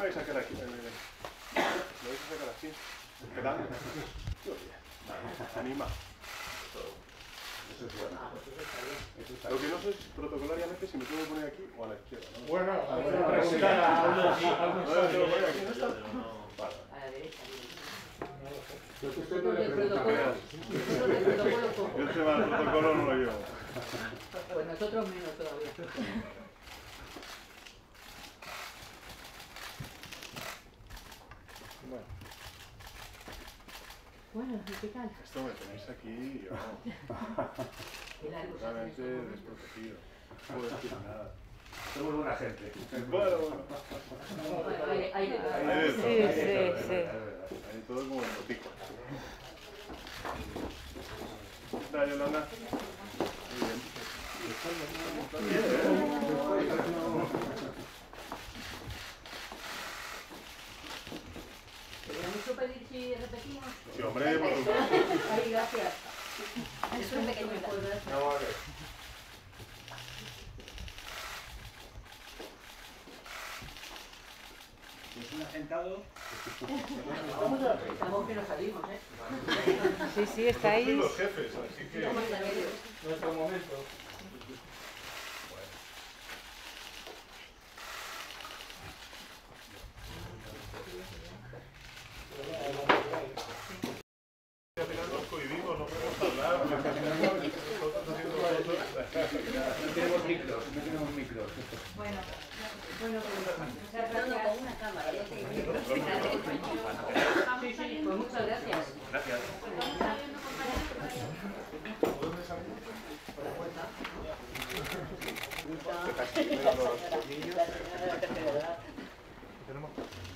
voy a sacar aquí. Lo vais a sacar así. Esperando. Anima. Eso es bueno. Lo que no sé es protocolariamente si me tengo que poner aquí o a la izquierda. ¿No? Bueno, a ver, a la derecha. Yo te estoy el protocolo no lo llevo. Pues nosotros menos todavía. Bueno, ¿qué tal? Esto me tenéis aquí yo. Totalmente desprotegido. No puedo decir nada. Somos buena gente. Bueno, hay de todo. Hay de todo como en botico. ¿Qué tal, Yolanda? Muy bien. ¿Pedir si repetimos? Sí, hombre, por favor. Ay, gracias. Es un pequeño acuerdo. No, a ver. ¿Es un asentado? Estamos que nos salimos, ¿eh? Sí, sí, está ahí. Los jefes, así que... Nuestro momento. Gracias.